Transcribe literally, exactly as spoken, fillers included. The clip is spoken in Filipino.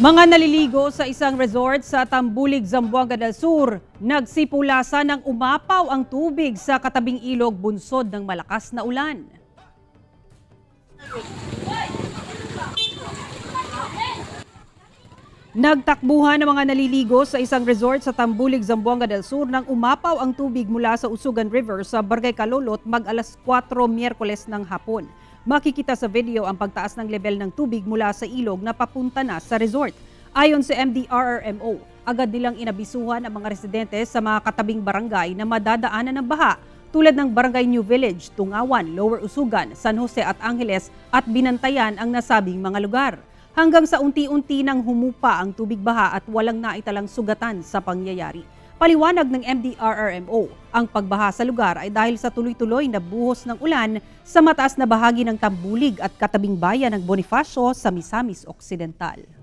Mga naliligo sa isang resort sa Tambulig, Zamboanga del Sur, nagsipulasan ng umapaw ang tubig sa katabing ilog bunsod ng malakas na ulan. Nagtakbuhan ng mga naliligo sa isang resort sa Tambulig, Zamboanga del Sur nang umapaw ang tubig mula sa Usugan River sa Barkay Kalolot mag alas kwatro Miyerkules ng hapon. Makikita sa video ang pagtaas ng level ng tubig mula sa ilog na papunta na sa resort. Ayon sa M D R R M O, agad nilang inabisuhan ang mga residente sa mga katabing barangay na madadaanan ng baha tulad ng Barangay New Village, Tungawan, Lower Usugan, San Jose at Angeles at binantayan ang nasabing mga lugar. Hanggang sa unti-unti nang humupa ang tubig baha at walang naitalang sugatan sa pangyayari. Paliwanag ng M D R R M O, ang pagbaha sa lugar ay dahil sa tuloy-tuloy na buhos ng ulan sa mataas na bahagi ng Tambulig at katabing bayan ng Bonifacio sa Misamis Occidental.